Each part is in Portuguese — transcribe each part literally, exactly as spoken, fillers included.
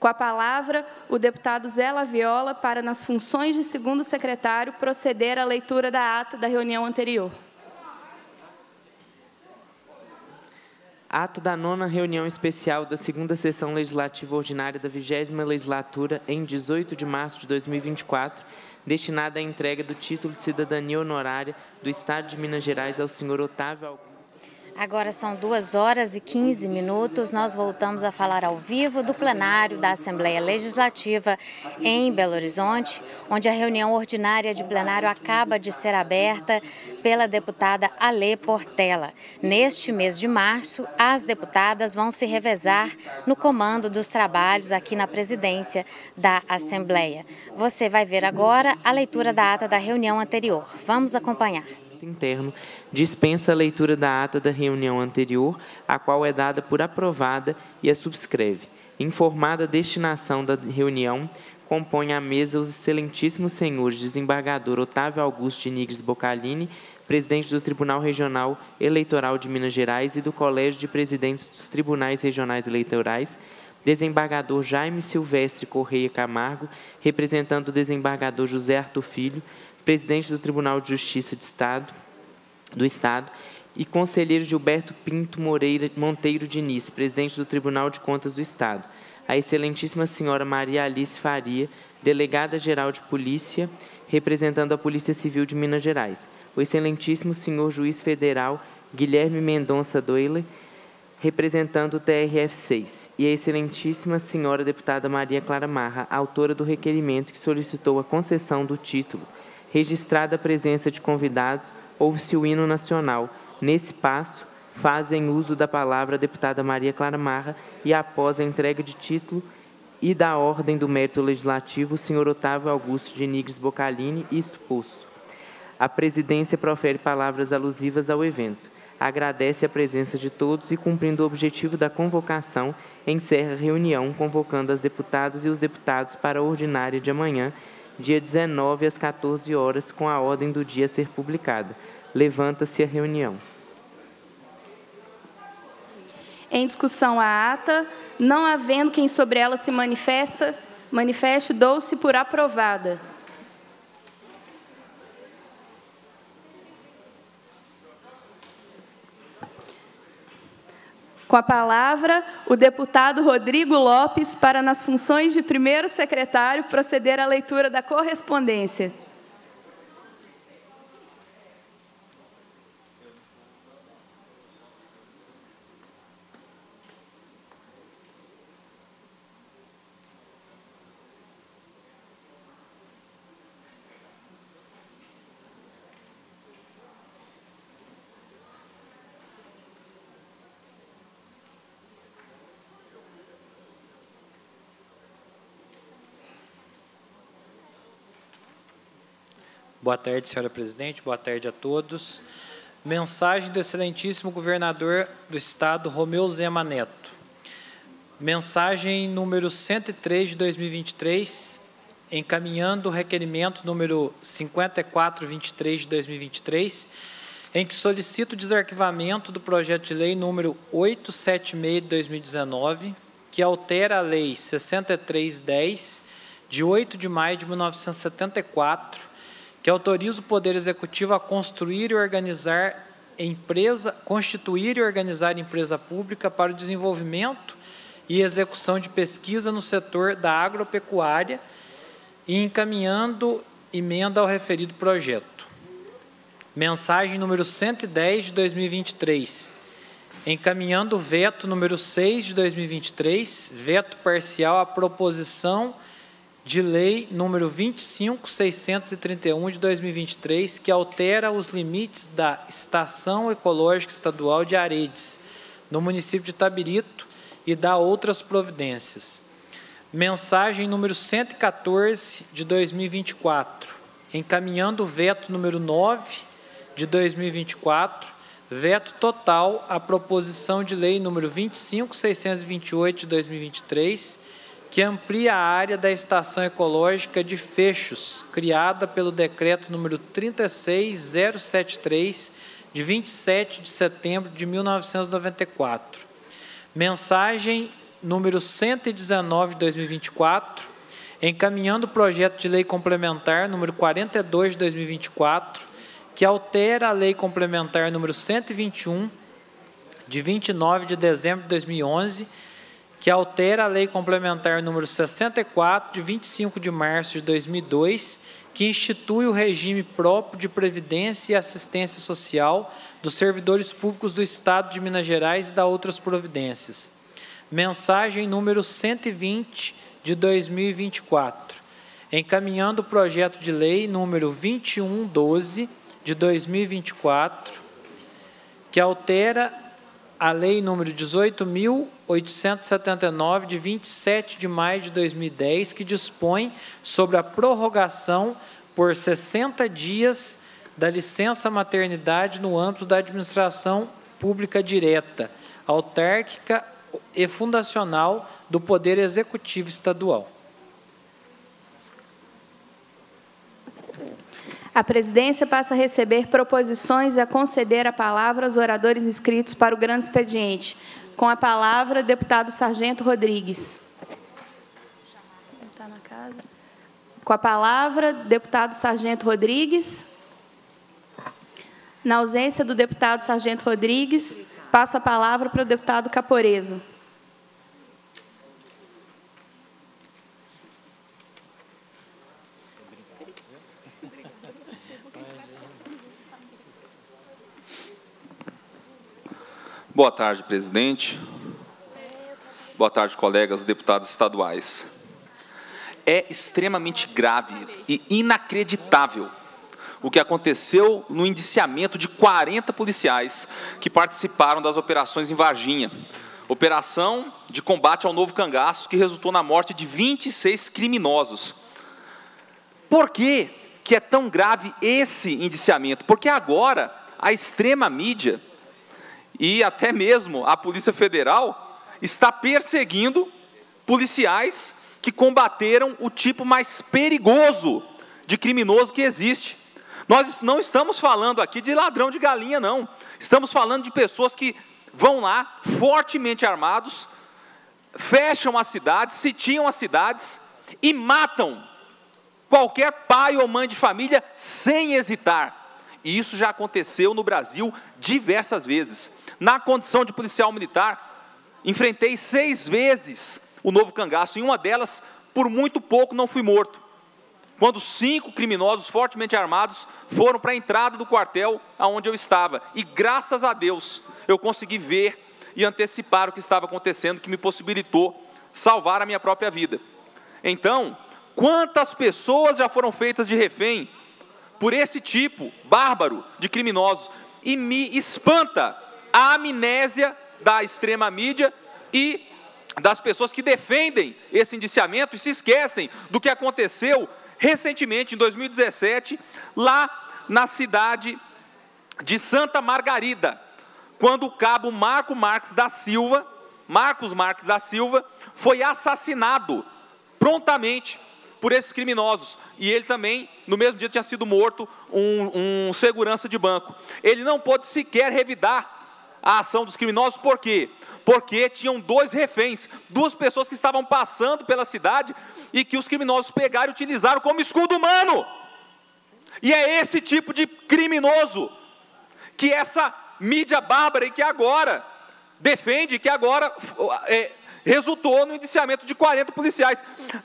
Com a palavra, o deputado Zé Laviola, para, nas funções de segundo secretário, proceder à leitura da ata da reunião anterior. Ato da nona reunião especial da segunda sessão legislativa ordinária da vigésima legislatura, em dezoito de março de dois mil e vinte e quatro, destinada à entrega do título de cidadania honorária do Estado de Minas Gerais ao senhor Otávio Alcântara. Agora são duas horas e quinze minutos, nós voltamos a falar ao vivo do plenário da Assembleia Legislativa em Belo Horizonte, onde a reunião ordinária de plenário acaba de ser aberta pela deputada Alê Portela. Neste mês de março, as deputadas vão se revezar no comando dos trabalhos aqui na presidência da Assembleia. Você vai ver agora a leitura da ata da reunião anterior. Vamos acompanhar. Interno, dispensa a leitura da ata da reunião anterior, a qual é dada por aprovada e a subscreve. Informada a destinação da reunião, compõe a mesa os excelentíssimos senhores desembargador Otávio Augusto Inigres Boccalini, presidente do Tribunal Regional Eleitoral de Minas Gerais e do Colégio de Presidentes dos Tribunais Regionais Eleitorais, desembargador Jaime Silvestre Correia Camargo, representando o desembargador José Arthur Filho, presidente do Tribunal de Justiça de Estado, do Estado, e conselheiro Gilberto Pinto Moreira Monteiro Diniz, presidente do Tribunal de Contas do Estado, a excelentíssima senhora Maria Alice Faria, delegada-geral de Polícia, representando a Polícia Civil de Minas Gerais, o excelentíssimo senhor juiz federal Guilherme Mendonça Doyle, representando o T R F seis, e a excelentíssima senhora deputada Maria Clara Marra, autora do requerimento que solicitou a concessão do título, registrada a presença de convidados, ouve-se o hino nacional. Nesse passo, fazem uso da palavra a deputada Maria Clara Marra e, após a entrega de título e da ordem do mérito legislativo, o senhor Otávio Augusto de Inigres Boccalini, isto posto. A presidência profere palavras alusivas ao evento. Agradece a presença de todos e, cumprindo o objetivo da convocação, encerra a reunião, convocando as deputadas e os deputados para a ordinária de amanhã, dia dezenove, às quatorze horas, com a ordem do dia a ser publicada. Levanta-se a reunião. Em discussão a ata, não havendo quem sobre ela se manifesta, manifeste, dou-se por aprovada. Com a palavra, o deputado Rodrigo Lopes, para, nas funções de primeiro secretário, proceder à leitura da correspondência. Boa tarde, senhora presidente. Boa tarde a todos. Mensagem do excelentíssimo governador do estado, Romeu Zema Neto. Mensagem número cento e três de dois mil e vinte e três, encaminhando o requerimento número cinquenta e quatro vinte e três de dois mil e vinte e três, em que solicito o desarquivamento do projeto de lei número oitocentos e setenta e seis de dois mil e dezenove, que altera a lei sessenta e três dez, de oito de maio de mil novecentos e setenta e quatro, que autoriza o Poder Executivo a construir e organizar empresa, constituir e organizar empresa pública para o desenvolvimento e execução de pesquisa no setor da agropecuária, e encaminhando emenda ao referido projeto. Mensagem número cento e dez de dois mil e vinte e três, encaminhando o veto número seis de dois mil e vinte e três, veto parcial à proposição de lei número vinte e cinco mil seiscentos e trinta e um de dois mil e vinte e três, que altera os limites da Estação Ecológica Estadual de Aredes, no município de Itabirito, e dá outras providências. Mensagem número cento e quatorze de dois mil e vinte e quatro, encaminhando o veto número nove de dois mil e vinte e quatro, veto total à proposição de lei número vinte e cinco mil seiscentos e vinte e oito de dois mil e vinte e três, que amplia a área da Estação Ecológica de Fechos, criada pelo Decreto número trinta e seis mil e setenta e três, de vinte e sete de setembro de mil novecentos e noventa e quatro. Mensagem número cento e dezenove de dois mil e vinte e quatro, encaminhando o projeto de lei complementar número quarenta e dois de dois mil e vinte e quatro, que altera a lei complementar número cento e vinte e um, de vinte e nove de dezembro de dois mil e onze, que altera a lei complementar número sessenta e quatro, de vinte e cinco de março de dois mil e dois, que institui o regime próprio de previdência e assistência social dos servidores públicos do Estado de Minas Gerais e da outras providências. Mensagem número cento e vinte de dois mil e vinte e quatro, encaminhando o projeto de lei número vinte e um doze de dois mil e vinte e quatro, que altera a lei número dezoito mil oitocentos e setenta e nove, de vinte e sete de maio de dois mil e dez, que dispõe sobre a prorrogação por sessenta dias da licença maternidade no âmbito da administração pública direta, autárquica e fundacional do Poder Executivo Estadual. A presidência passa a receber proposições e a conceder a palavra aos oradores inscritos para o grande expediente. Com a palavra, deputado Sargento Rodrigues. Está na casa. Com a palavra, deputado Sargento Rodrigues. Na ausência do deputado Sargento Rodrigues, passo a palavra para o deputado Caporezzo. Boa tarde, presidente. Boa tarde, colegas deputados estaduais. É extremamente grave e inacreditável o que aconteceu no indiciamento de quarenta policiais que participaram das operações em Varginha, operação de combate ao novo cangaço que resultou na morte de vinte e seis criminosos. Por que que é tão grave esse indiciamento? Porque agora a extrema mídia e até mesmo a Polícia Federal está perseguindo policiais que combateram o tipo mais perigoso de criminoso que existe. Nós não estamos falando aqui de ladrão de galinha, não. Estamos falando de pessoas que vão lá, fortemente armados, fecham as cidades, sitiam as cidades e matam qualquer pai ou mãe de família sem hesitar. E isso já aconteceu no Brasil diversas vezes. Na condição de policial militar, enfrentei seis vezes o novo cangaço. Em uma delas, por muito pouco, não fui morto. Quando cinco criminosos fortemente armados foram para a entrada do quartel aonde eu estava. E, graças a Deus, eu consegui ver e antecipar o que estava acontecendo, que me possibilitou salvar a minha própria vida. Então, quantas pessoas já foram feitas de refém por esse tipo bárbaro de criminosos? E me espanta a amnésia da extrema mídia e das pessoas que defendem esse indiciamento e se esquecem do que aconteceu recentemente, em dois mil e dezessete, lá na cidade de Santa Margarida, quando o cabo Marco Marques da Silva, Marcos Marques da Silva, foi assassinado prontamente por esses criminosos. E ele também, no mesmo dia, tinha sido morto um, um segurança de banco. Ele não pôde sequer revidar a ação dos criminosos, por quê? Porque tinham dois reféns, duas pessoas que estavam passando pela cidade e que os criminosos pegaram e utilizaram como escudo humano. E é esse tipo de criminoso que essa mídia bárbara e que agora defende, que agora é, resultou no indiciamento de quarenta policiais.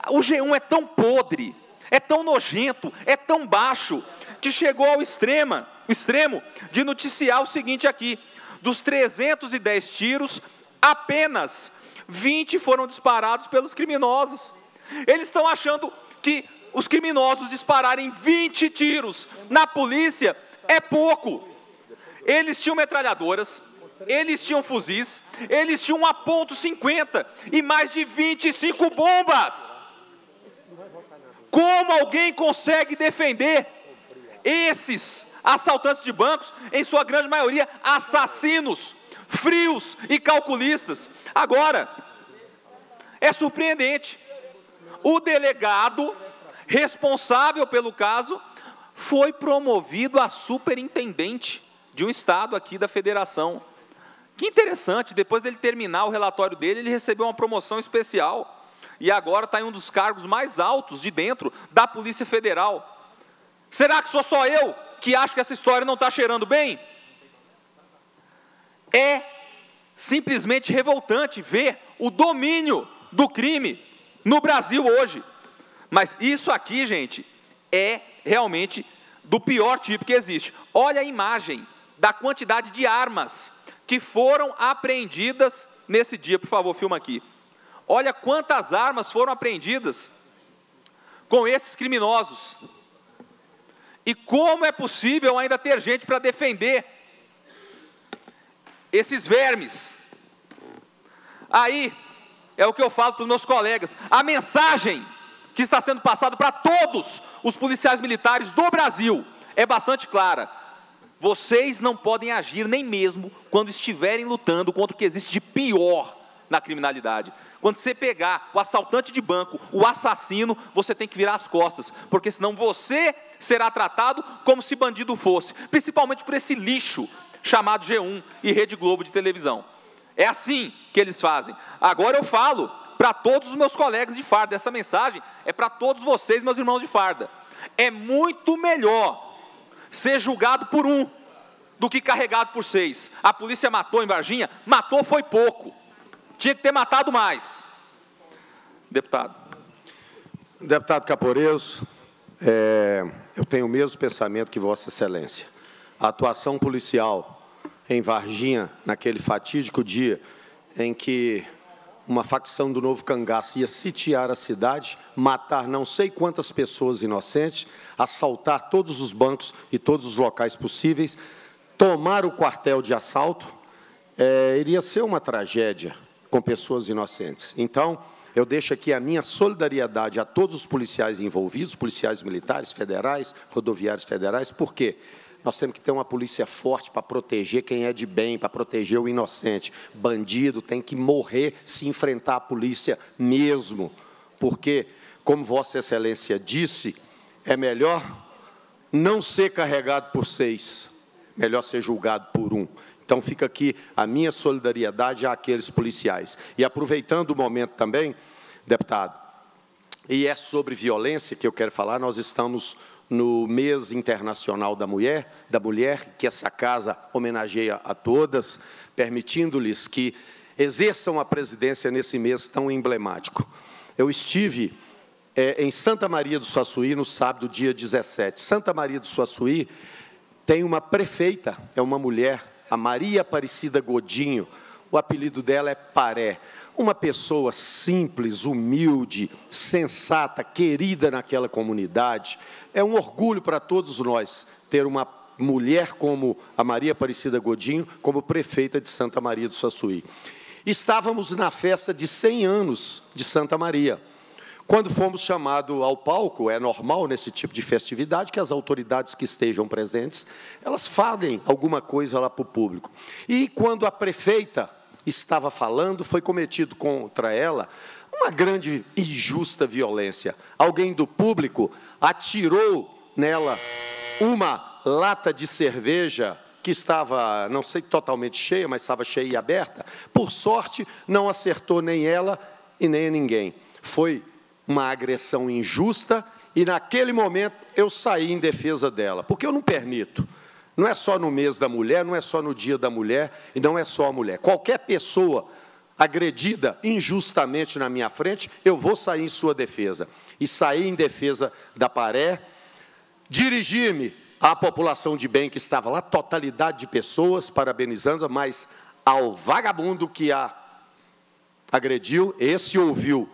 O G um é tão podre, é tão nojento, é tão baixo, que chegou ao extremo, extremo de noticiar o seguinte aqui: dos trezentos e dez tiros, apenas vinte foram disparados pelos criminosos. Eles estão achando que os criminosos dispararem vinte tiros na polícia é pouco. Eles tinham metralhadoras, eles tinham fuzis, eles tinham uma ponto cinquenta e mais de vinte e cinco bombas. Como alguém consegue defender esses assaltantes de bancos, em sua grande maioria, assassinos, frios e calculistas? Agora, é surpreendente. O delegado responsável pelo caso foi promovido a superintendente de um estado aqui da federação. Que interessante, depois dele terminar o relatório dele, ele recebeu uma promoção especial e agora está em um dos cargos mais altos de dentro da Polícia Federal. Será que sou só eu que acho que essa história não está cheirando bem? É simplesmente revoltante ver o domínio do crime no Brasil hoje. Mas isso aqui, gente, é realmente do pior tipo que existe. Olha a imagem da quantidade de armas que foram apreendidas nesse dia. Por favor, filma aqui. Olha quantas armas foram apreendidas com esses criminosos. E como é possível ainda ter gente para defender esses vermes? Aí, é o que eu falo para os meus colegas, a mensagem que está sendo passada para todos os policiais militares do Brasil é bastante clara. Vocês não podem agir nem mesmo quando estiverem lutando contra o que existe de pior na criminalidade. Quando você pegar o assaltante de banco, o assassino, você tem que virar as costas, porque senão você será tratado como se bandido fosse, principalmente por esse lixo chamado G um e Rede Globo de televisão. É assim que eles fazem. Agora eu falo para todos os meus colegas de farda, essa mensagem é para todos vocês, meus irmãos de farda. É muito melhor ser julgado por um do que carregado por seis. A polícia matou em Varginha? Matou foi pouco. Tinha que ter matado mais. Deputado. Deputado Caporezzo, é, eu tenho o mesmo pensamento que Vossa Excelência. A atuação policial em Varginha, naquele fatídico dia em que uma facção do Novo Cangaço ia sitiar a cidade, matar não sei quantas pessoas inocentes, assaltar todos os bancos e todos os locais possíveis, tomar o quartel de assalto, é, iria ser uma tragédia com pessoas inocentes. Então, eu deixo aqui a minha solidariedade a todos os policiais envolvidos, policiais militares, federais, rodoviários federais, porque nós temos que ter uma polícia forte para proteger quem é de bem, para proteger o inocente. Bandido tem que morrer se enfrentar a polícia mesmo, porque, como Vossa Excelência disse, é melhor não ser carregado por seis, melhor ser julgado por um. Então, fica aqui a minha solidariedade àqueles policiais. E, aproveitando o momento também, deputado, e é sobre violência que eu quero falar, nós estamos no mês internacional da mulher, da mulher, que essa casa homenageia a todas, permitindo-lhes que exerçam a presidência nesse mês tão emblemático. Eu estive é, em Santa Maria do Suaçuí, no sábado, dia dezessete. Santa Maria do Suaçuí tem uma prefeita, é uma mulher, a Maria Aparecida Godinho, o apelido dela é Paré. Uma pessoa simples, humilde, sensata, querida naquela comunidade. É um orgulho para todos nós ter uma mulher como a Maria Aparecida Godinho, como prefeita de Santa Maria do Suaçuí. Estávamos na festa de cem anos de Santa Maria. Quando fomos chamados ao palco, é normal nesse tipo de festividade que as autoridades que estejam presentes, elas falem alguma coisa lá para o público. E quando a prefeita estava falando, foi cometido contra ela uma grande e injusta violência. Alguém do público atirou nela uma lata de cerveja que estava, não sei, totalmente cheia, mas estava cheia e aberta. Por sorte, não acertou nem ela e nem ninguém. Foi uma agressão injusta e, naquele momento, eu saí em defesa dela, porque eu não permito. Não é só no mês da mulher, não é só no dia da mulher, e não é só a mulher. Qualquer pessoa agredida injustamente na minha frente, eu vou sair em sua defesa. E saí em defesa da Paré, dirigi-me à população de bem que estava lá, totalidade de pessoas, parabenizando, mas ao vagabundo que a agrediu, esse ouviu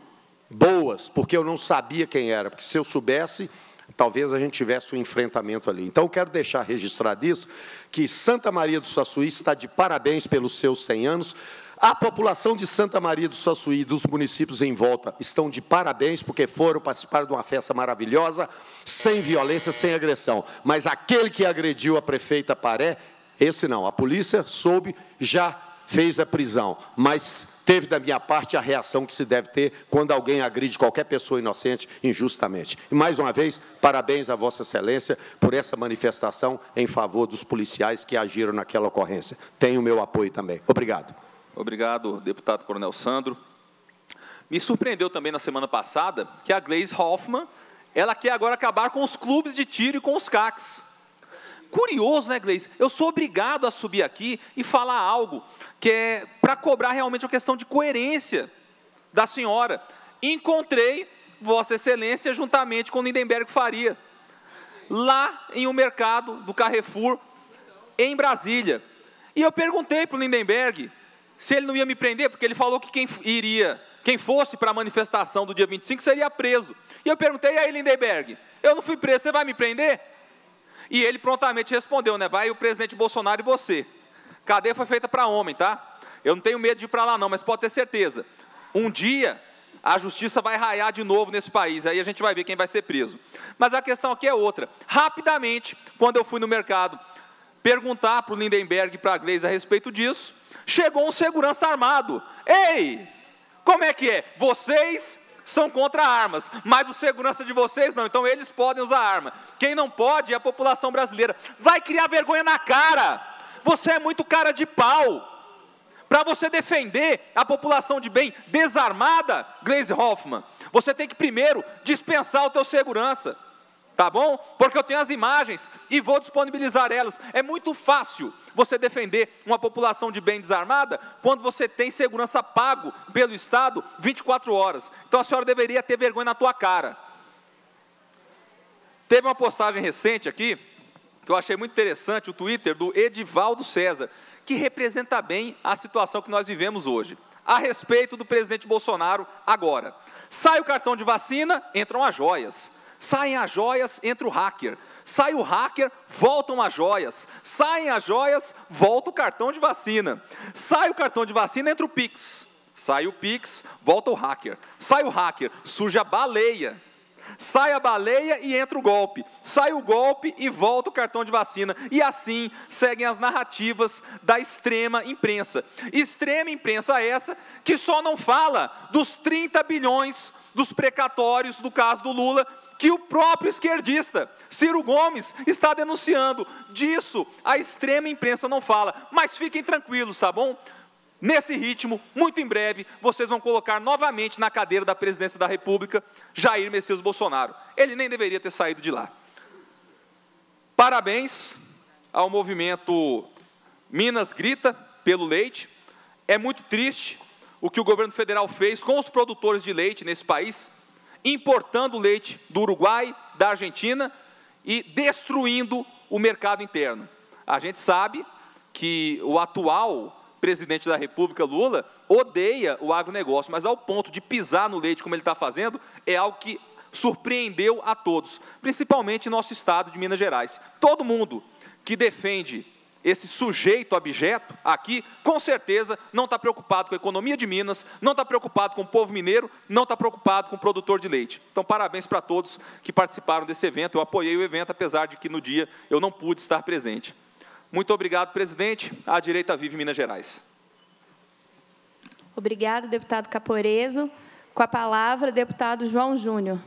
boas, porque eu não sabia quem era, porque se eu soubesse, talvez a gente tivesse um enfrentamento ali. Então, eu quero deixar registrado isso, que Santa Maria do Suaçuí está de parabéns pelos seus cem anos. A população de Santa Maria do Suaçuí e dos municípios em volta estão de parabéns, porque foram participar de uma festa maravilhosa, sem violência, sem agressão. Mas aquele que agrediu a prefeita Paré, esse não. A polícia soube, já fez a prisão. Mas teve da minha parte a reação que se deve ter quando alguém agride qualquer pessoa inocente injustamente. E, mais uma vez, parabéns a Vossa Excelência por essa manifestação em favor dos policiais que agiram naquela ocorrência. Tem o meu apoio também. Obrigado. Obrigado, deputado Coronel Sandro. Me surpreendeu também na semana passada que a Gleisi Hoffmann, ela quer agora acabar com os clubes de tiro e com os C A Cs. Curioso, né, Gleisi? Eu sou obrigado a subir aqui e falar algo que é para cobrar realmente uma questão de coerência da senhora. Encontrei Vossa Excelência juntamente com Lindenberg Faria, lá em um mercado do Carrefour, em Brasília. E eu perguntei para o Lindenberg se ele não ia me prender, porque ele falou que quem iria, quem fosse para a manifestação do dia vinte e cinco seria preso. E eu perguntei, e aí, Lindenberg, eu não fui preso, você vai me prender? E ele prontamente respondeu, né? Vai o presidente Bolsonaro e você. Cadeia foi feita para homem, tá? Eu não tenho medo de ir para lá não, mas pode ter certeza. Um dia a justiça vai raiar de novo nesse país, aí a gente vai ver quem vai ser preso. Mas a questão aqui é outra. Rapidamente, quando eu fui no mercado perguntar para o Lindenberg e para a Gleisi a respeito disso, chegou um segurança armado. Ei, como é que é? Vocês são contra armas, mas o segurança de vocês não, então eles podem usar arma. Quem não pode é a população brasileira. Vai criar vergonha na cara. Você é muito cara de pau. Para você defender a população de bem desarmada, Gleisi Hoffmann, você tem que primeiro dispensar o teu segurança, tá bom? Porque eu tenho as imagens e vou disponibilizar elas. É muito fácil você defender uma população de bem desarmada quando você tem segurança pago pelo Estado vinte e quatro horas. Então a senhora deveria ter vergonha na tua cara. Teve uma postagem recente aqui, que eu achei muito interessante, o Twitter do Edivaldo César, que representa bem a situação que nós vivemos hoje. A respeito do presidente Bolsonaro agora. Sai o cartão de vacina, entram as joias. Saem as joias, entra o hacker. Sai o hacker, voltam as joias. Saem as joias, volta o cartão de vacina. Sai o cartão de vacina, entra o Pix. Sai o Pix, volta o hacker. Sai o hacker, surge a baleia. Sai a baleia e entra o golpe. Sai o golpe e volta o cartão de vacina. E assim seguem as narrativas da extrema imprensa. Extrema imprensa essa que só não fala dos trinta bilhões dos precatórios do caso do Lula, que o próprio esquerdista, Ciro Gomes, está denunciando. Disso a extrema imprensa não fala. Mas fiquem tranquilos, tá bom? Nesse ritmo, muito em breve, vocês vão colocar novamente na cadeira da presidência da República Jair Messias Bolsonaro. Ele nem deveria ter saído de lá. Parabéns ao movimento Minas Grita pelo leite. É muito triste o que o governo federal fez com os produtores de leite nesse país, importando leite do Uruguai, da Argentina e destruindo o mercado interno. A gente sabe que o atual presidente da República, Lula, odeia o agronegócio, mas ao ponto de pisar no leite como ele está fazendo, é algo que surpreendeu a todos, principalmente nosso estado de Minas Gerais. Todo mundo que defende esse sujeito abjeto aqui, com certeza, não está preocupado com a economia de Minas, não está preocupado com o povo mineiro, não está preocupado com o produtor de leite. Então, parabéns para todos que participaram desse evento. Eu apoiei o evento, apesar de que no dia eu não pude estar presente. Muito obrigado, presidente. A direita vive Minas Gerais. Obrigado, deputado Caporezzo. Com a palavra, deputado João Júnior.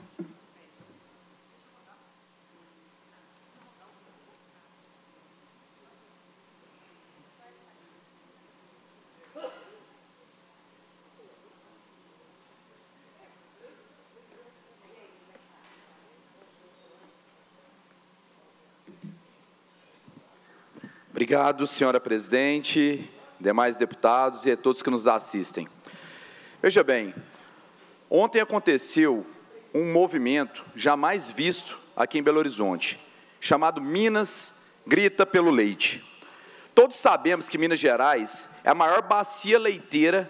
Obrigado, senhora presidente, demais deputados e a todos que nos assistem. Veja bem, ontem aconteceu um movimento jamais visto aqui em Belo Horizonte, chamado Minas Grita pelo Leite. Todos sabemos que Minas Gerais é a maior bacia leiteira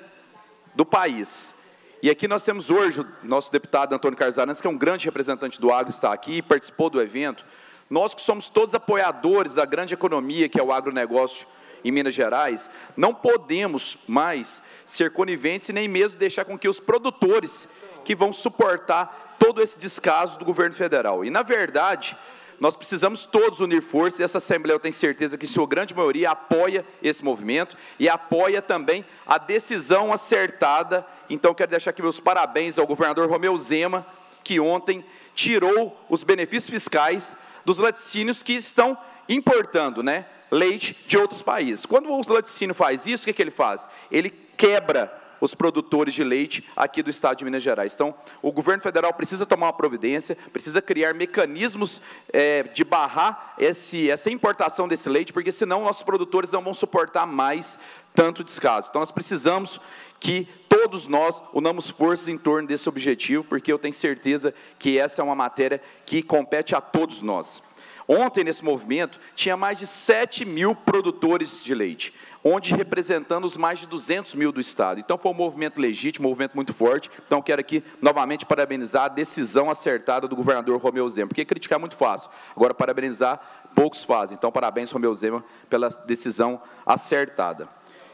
do país. E aqui nós temos hoje o nosso deputado Antônio Carlos Arantes, que é um grande representante do agro, está aqui, participou do evento. Nós que somos todos apoiadores da grande economia, que é o agronegócio em Minas Gerais, não podemos mais ser coniventes e nem mesmo deixar com que os produtores que vão suportar todo esse descaso do governo federal. E, na verdade, nós precisamos todos unir forças, e essa Assembleia eu tenho certeza que, em sua grande maioria, apoia esse movimento e apoia também a decisão acertada. Então, quero deixar aqui meus parabéns ao governador Romeu Zema, que ontem tirou os benefícios fiscais dos laticínios que estão importando, né, leite de outros países. Quando o laticínio faz isso, o que, que ele faz? Ele quebra os produtores de leite aqui do Estado de Minas Gerais. Então, o governo federal precisa tomar uma providência, precisa criar mecanismos é, de barrar esse, essa importação desse leite, porque senão nossos produtores não vão suportar mais tanto descaso. Então, nós precisamos que todos nós unamos forças em torno desse objetivo, porque eu tenho certeza que essa é uma matéria que compete a todos nós. Ontem, nesse movimento, tinha mais de sete mil produtores de leite, onde representando os mais de duzentos mil do Estado. Então, foi um movimento legítimo, um movimento muito forte. Então, quero aqui, novamente, parabenizar a decisão acertada do governador Romeu Zema, porque criticar é muito fácil. Agora, parabenizar, poucos fazem. Então, parabéns, Romeu Zema, pela decisão acertada.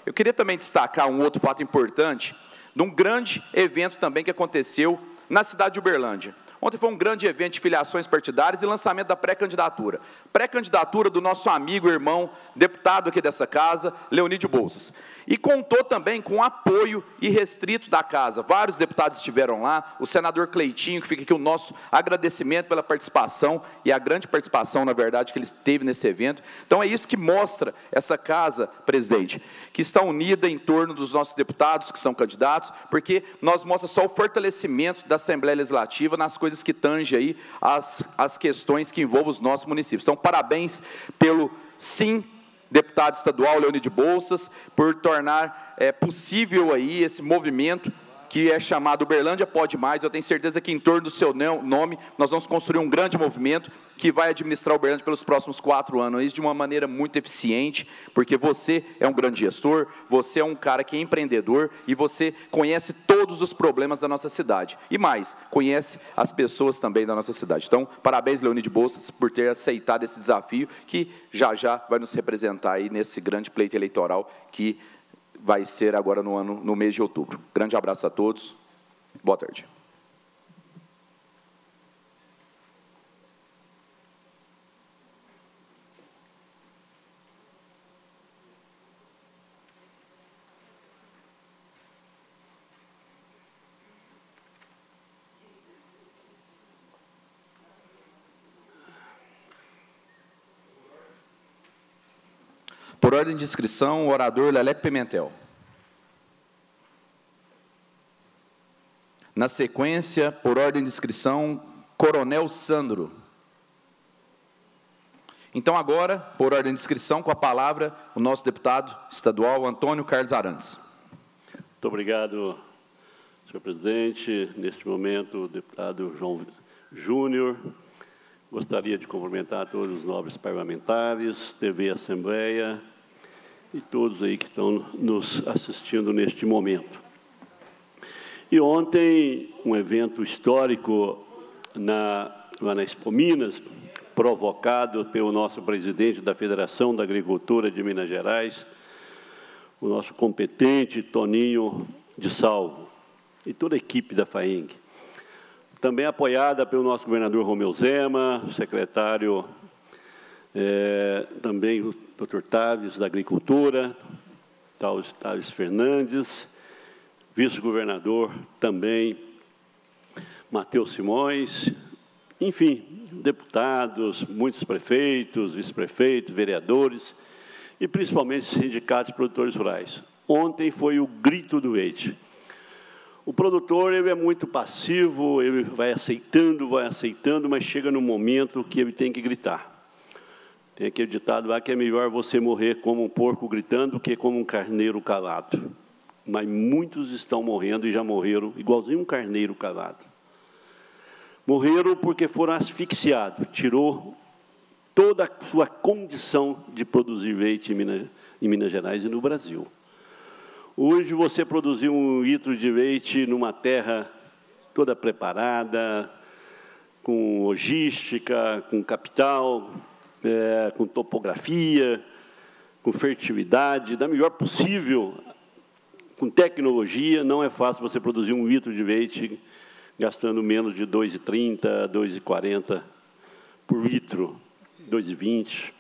Eu queria também destacar um outro fato importante, de um grande evento também que aconteceu na cidade de Uberlândia. Ontem foi um grande evento de filiações partidárias e lançamento da pré-candidatura. Pré-candidatura do nosso amigo, irmão, deputado aqui dessa casa, Leone de Bolsas. E contou também com o apoio irrestrito da casa. Vários deputados estiveram lá, o senador Cleitinho, que fica aqui o nosso agradecimento pela participação, e a grande participação, na verdade, que ele teve nesse evento. Então, é isso que mostra essa casa, presidente, que está unida em torno dos nossos deputados, que são candidatos, porque nós mostra só o fortalecimento da Assembleia Legislativa nas coisas que tange aí as, as questões que envolvem os nossos municípios. Então, parabéns pelo sim, deputado estadual Leone de Bolsas, por tornar é, possível aí esse movimento que é chamado Uberlândia Pode Mais. Eu tenho certeza que em torno do seu nome nós vamos construir um grande movimento que vai administrar Uberlândia pelos próximos quatro anos, isso de uma maneira muito eficiente, porque você é um grande gestor, você é um cara que é empreendedor e você conhece todos os problemas da nossa cidade. E mais, conhece as pessoas também da nossa cidade. Então, parabéns, Leone de Bolsas, por ter aceitado esse desafio que já já vai nos representar aí nesse grande pleito eleitoral que vai ser agora no, ano, no mês de outubro. Grande abraço a todos. Boa tarde. Por ordem de inscrição, o orador Leleco Pimentel. Na sequência, por ordem de inscrição, Coronel Sandro. Então, agora, por ordem de inscrição, com a palavra, o nosso deputado estadual, Antônio Carlos Arantes. Muito obrigado, senhor presidente. Neste momento, o deputado João Júnior. Gostaria de cumprimentar todos os nobres parlamentares, T V Assembleia e todos aí que estão nos assistindo neste momento. E ontem, um evento histórico na, lá na Expo Minas, provocado pelo nosso presidente da Federação da Agricultura de Minas Gerais, o nosso competente Toninho de Salvo, e toda a equipe da FAENG. Também apoiada pelo nosso governador Romeu Zema, o secretário eh, também o doutor Tales da Agricultura, Tales Fernandes, vice-governador também Matheus Simões, enfim, deputados, muitos prefeitos, vice-prefeitos, vereadores e principalmente sindicatos de produtores rurais. Ontem foi o grito do leite. O produtor, ele é muito passivo, ele vai aceitando, vai aceitando, mas chega no momento que ele tem que gritar. Tem aquele ditado lá que é melhor você morrer como um porco gritando que como um carneiro calado. Mas muitos estão morrendo e já morreram igualzinho um carneiro calado. Morreram porque foram asfixiados, tirou toda a sua condição de produzir leite em Minas, em Minas Gerais e no Brasil. Hoje, você produzir um litro de leite numa terra toda preparada, com logística, com capital, é, com topografia, com fertilidade, da melhor possível, com tecnologia, não é fácil você produzir um litro de leite gastando menos de dois reais e trinta, dois reais e quarenta por litro, dois vírgula vinte.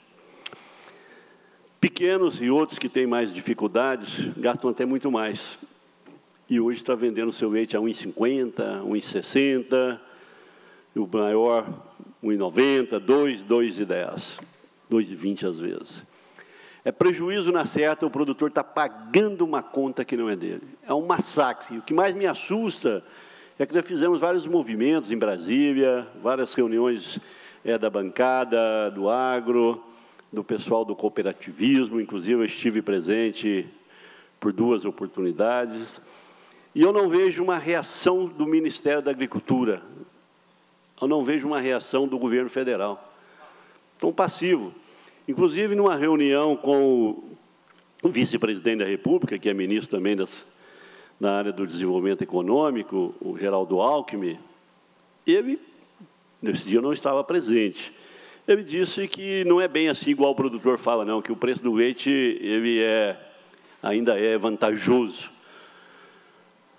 Pequenos e outros que têm mais dificuldades gastam até muito mais. E hoje está vendendo seu leite a um real e cinquenta, um real e sessenta, o maior um real e noventa, dois reais, dois reais e dez, dois reais e vinte às vezes. É prejuízo na certa, o produtor está pagando uma conta que não é dele. É um massacre. O que mais me assusta é que nós fizemos vários movimentos em Brasília, várias reuniões é, da bancada, do agro, do pessoal do cooperativismo, inclusive eu estive presente por duas oportunidades, e eu não vejo uma reação do Ministério da Agricultura, eu não vejo uma reação do governo federal. Tão passivo. Inclusive, numa reunião com o vice-presidente da República, que é ministro também das, na área do desenvolvimento econômico, o Geraldo Alckmin, ele, nesse dia, não estava presente. Ele disse que não é bem assim, igual o produtor fala, não, que o preço do leite ele é, ainda é vantajoso.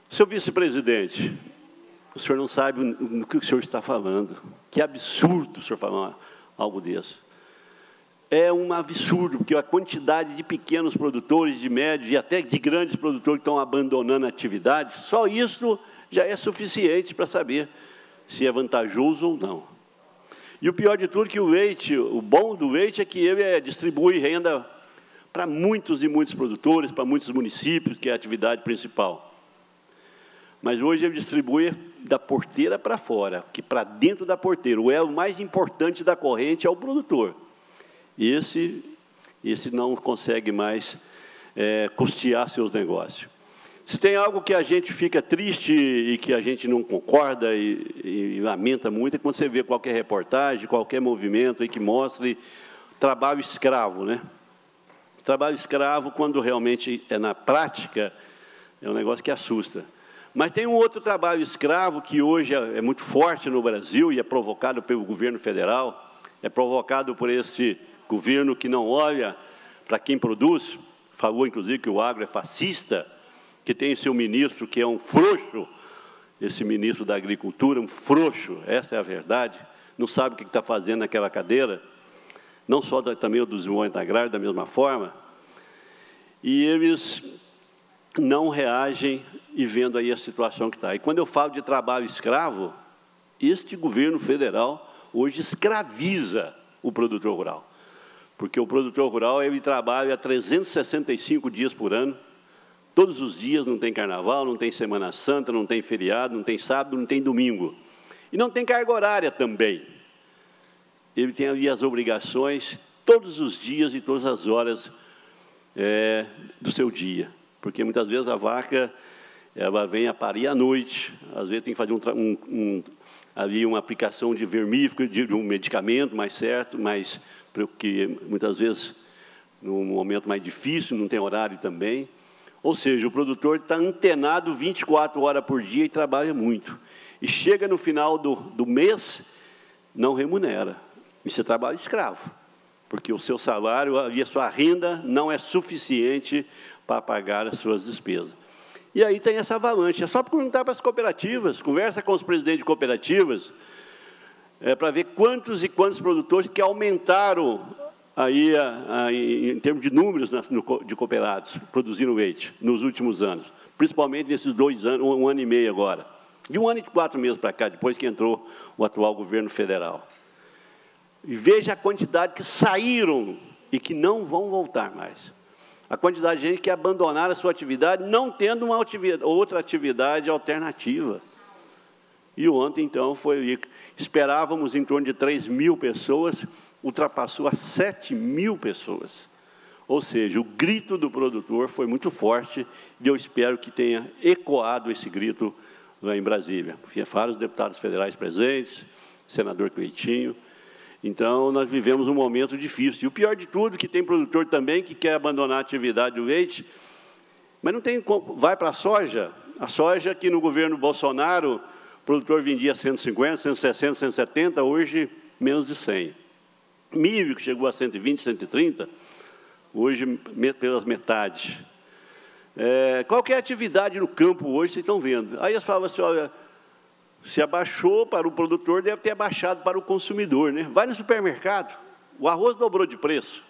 Seu vice-presidente, o senhor não sabe o que o senhor está falando. Que absurdo o senhor falar algo desse. É um absurdo, porque a quantidade de pequenos produtores, de médios e até de grandes produtores que estão abandonando a atividade, só isso já é suficiente para saber se é vantajoso ou não. E o pior de tudo é que o leite, o bom do leite é que ele é, distribui renda para muitos e muitos produtores, para muitos municípios, que é a atividade principal. Mas hoje ele distribui da porteira para fora, que para dentro da porteira, o elo mais importante da corrente é o produtor. Esse, esse não consegue mais é, custear seus negócios. Se tem algo que a gente fica triste e que a gente não concorda e, e, e lamenta muito, é quando você vê qualquer reportagem, qualquer movimento aí que mostre trabalho escravo, né? Trabalho escravo, quando realmente é na prática, é um negócio que assusta. Mas tem um outro trabalho escravo que hoje é, é muito forte no Brasil e é provocado pelo governo federal, é provocado por este governo que não olha para quem produz, falou, inclusive, que o agro é fascista, que tem seu ministro que é um frouxo, esse ministro da Agricultura, um frouxo, essa é a verdade, não sabe o que está fazendo naquela cadeira, não só da, também o do desenvolvimento agrário, da mesma forma, e eles não reagem e vendo aí a situação que está. E quando eu falo de trabalho escravo, este governo federal hoje escraviza o produtor rural. Porque o produtor rural ele trabalha trezentos e sessenta e cinco dias por ano, todos os dias, não tem carnaval, não tem Semana Santa, não tem feriado, não tem sábado, não tem domingo. E não tem carga horária também. Ele tem ali as obrigações todos os dias e todas as horas é, do seu dia. Porque muitas vezes a vaca ela vem a parir à noite, às vezes tem que fazer um, um, um, ali uma aplicação de vermífugo, de um medicamento mais certo, mais... porque muitas vezes, num momento mais difícil, não tem horário também. Ou seja, o produtor está antenado vinte e quatro horas por dia e trabalha muito. E chega no final do, do mês, não remunera. Isso é trabalho escravo, porque o seu salário e a sua renda não é suficiente para pagar as suas despesas. E aí tem essa avalanche. É só perguntar para as cooperativas, conversa com os presidentes de cooperativas, é para ver quantos e quantos produtores que aumentaram, aí, a, a, em termos de números na, no, de cooperados, produzindo leite nos últimos anos, principalmente nesses dois anos, um, um ano e meio agora. De um ano e quatro meses para cá, depois que entrou o atual governo federal. E veja a quantidade que saíram e que não vão voltar mais. A quantidade de gente que abandonaram a sua atividade, não tendo uma atividade, outra atividade alternativa. E ontem, então, foi... Esperávamos em torno de três mil pessoas, ultrapassou a sete mil pessoas. Ou seja, o grito do produtor foi muito forte e eu espero que tenha ecoado esse grito lá em Brasília. Vários deputados federais presentes, senador Cleitinho. Então, nós vivemos um momento difícil. E o pior de tudo, que tem produtor também que quer abandonar a atividade do leite, mas não tem como. Vai para a soja. A soja que no governo Bolsonaro... O produtor vendia cento e cinquenta, cento e sessenta, cento e setenta, hoje menos de cem. Milho, que chegou a cento e vinte, cento e trinta, hoje pelas metades. É, qualquer atividade no campo hoje, vocês estão vendo. Aí eles falam assim, olha, Se abaixou para o produtor, deve ter abaixado para o consumidor, né? Vai no supermercado, o arroz dobrou de preço.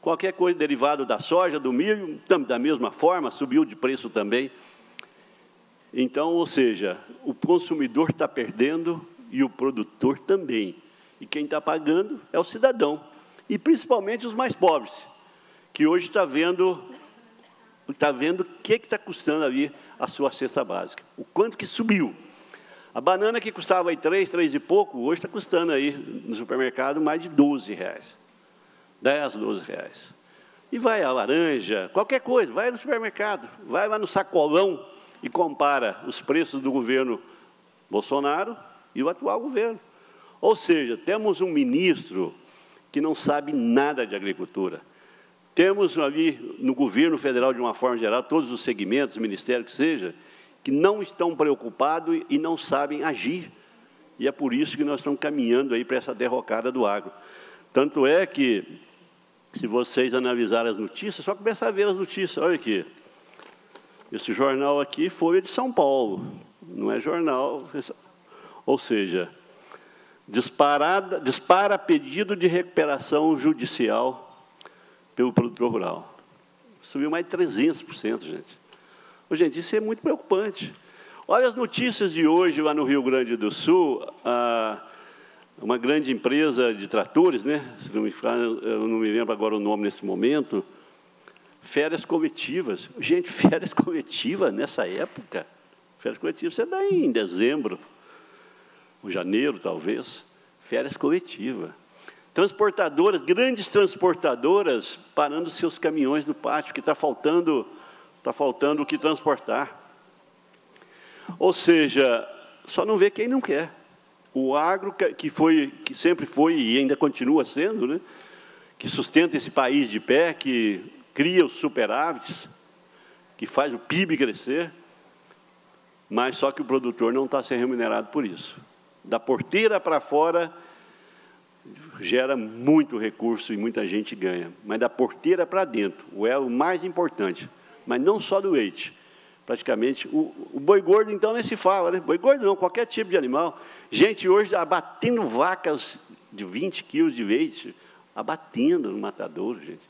Qualquer coisa derivada da soja, do milho, da mesma forma, subiu de preço também. Então, ou seja, o consumidor está perdendo e o produtor também. E quem está pagando é o cidadão, e principalmente os mais pobres, que hoje está vendo está vendo o que está custando ali a sua cesta básica, o quanto que subiu. A banana que custava aí três, três e pouco, hoje está custando aí no supermercado mais de doze reais. dez, doze reais. E vai a laranja, qualquer coisa, vai no supermercado, vai lá no sacolão e compara os preços do governo Bolsonaro e o atual governo. Ou seja, temos um ministro que não sabe nada de agricultura. Temos ali no governo federal, de uma forma geral, todos os segmentos, ministério que seja, que não estão preocupados e não sabem agir. E é por isso que nós estamos caminhando aí para essa derrocada do agro. Tanto é que, se vocês analisarem as notícias, só começar a ver as notícias. Olha aqui, esse jornal aqui foi de São Paulo, não é jornal. Ou seja, disparada, dispara pedido de recuperação judicial pelo produtor rural. Subiu mais de trezentos por cento, gente. Gente, isso é muito preocupante. Olha as notícias de hoje lá no Rio Grande do Sul, a, uma grande empresa de tratores, né? Se não me falo, eu não me lembro agora o nome nesse momento, férias coletivas. Gente, férias coletivas nessa época, férias coletivas você dá em dezembro, ou janeiro talvez, férias coletivas. Transportadoras, grandes transportadoras parando seus caminhões no pátio, que está faltando... Está faltando o que transportar. Ou seja, só não vê quem não quer. O agro, que, foi, que sempre foi e ainda continua sendo, né, que sustenta esse país de pé, que cria os superávites, que faz o P I B crescer, mas só que o produtor não está sendo remunerado por isso. Da porteira para fora, gera muito recurso e muita gente ganha, mas da porteira para dentro, o elo mais importante. Mas não só do leite, praticamente. O, o boi gordo, então, nem se fala, né? Boi gordo não, qualquer tipo de animal. Gente, hoje, abatendo vacas de vinte quilos de leite, abatendo no matadouro, gente.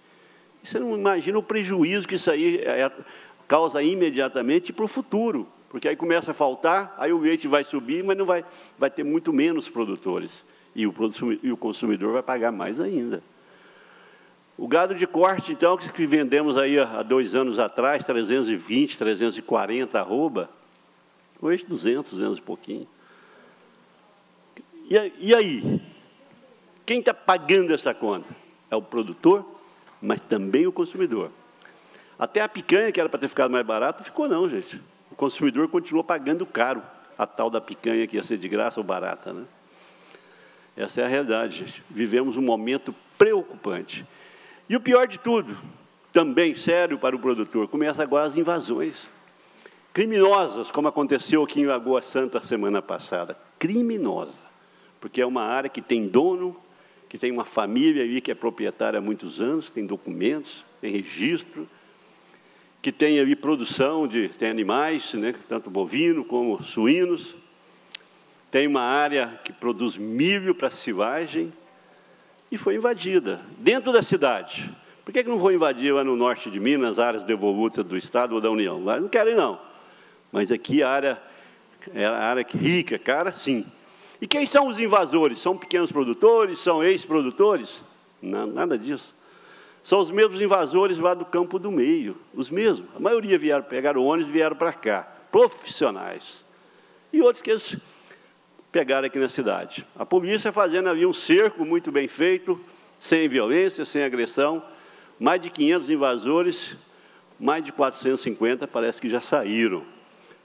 Você não imagina o prejuízo que isso aí é, causa imediatamente para o futuro, porque aí começa a faltar, aí o leite vai subir, mas não vai, vai ter muito menos produtores, e o, e o consumidor vai pagar mais ainda. O gado de corte, então, que vendemos aí há dois anos atrás, trezentos e vinte, trezentos e quarenta arroba, hoje duzentos, duzentos e pouquinho. E aí? Quem está pagando essa conta? É o produtor, mas também o consumidor. Até a picanha, que era para ter ficado mais barato, ficou não, gente. O consumidor continuou pagando caro a tal da picanha que ia ser de graça ou barata, né? Essa é a realidade, gente. Vivemos um momento preocupante. E o pior de tudo, também sério para o produtor, começa agora as invasões criminosas, como aconteceu aqui em Lagoa Santa semana passada. Criminosa, porque é uma área que tem dono, que tem uma família ali que é proprietária há muitos anos, tem documentos, tem registro, que tem ali produção de tem animais, né, tanto bovino como suínos, tem uma área que produz milho para silagem, e foi invadida, dentro da cidade. Por que não vou invadir lá no norte de Minas, áreas devolutas do Estado ou da União? Lá não querem, não. Mas aqui a área, é a área rica, cara, sim. E quem são os invasores? São pequenos produtores? São ex-produtores? Não, nada disso. São os mesmos invasores lá do campo do meio, os mesmos. A maioria vieram, pegaram ônibus e vieram para cá, profissionais. E outros que eles... pegaram aqui na cidade. A polícia fazendo ali um cerco muito bem feito, sem violência, sem agressão, mais de quinhentos invasores, mais de quatrocentos e cinquenta parece que já saíram.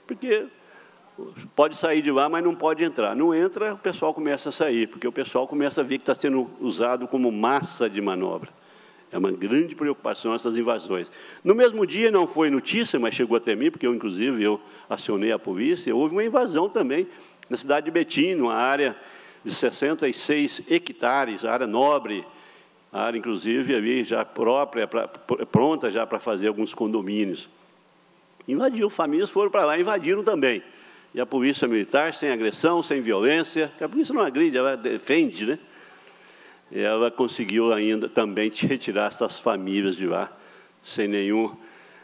Porque pode sair de lá, mas não pode entrar. Não entra, o pessoal começa a sair, porque o pessoal começa a ver que está sendo usado como massa de manobra. É uma grande preocupação essas invasões. No mesmo dia, não foi notícia, mas chegou até mim, porque eu, inclusive, eu acionei a polícia, houve uma invasão também, na cidade de Betim, uma área de sessenta e seis hectares, área nobre, área, inclusive, ali já própria, pra, pronta já para fazer alguns condomínios. Invadiu, famílias foram para lá, invadiram também. e a polícia militar sem agressão, sem violência, que a polícia não agride, ela defende, né? E ela conseguiu ainda também retirar essas famílias de lá, sem nenhum,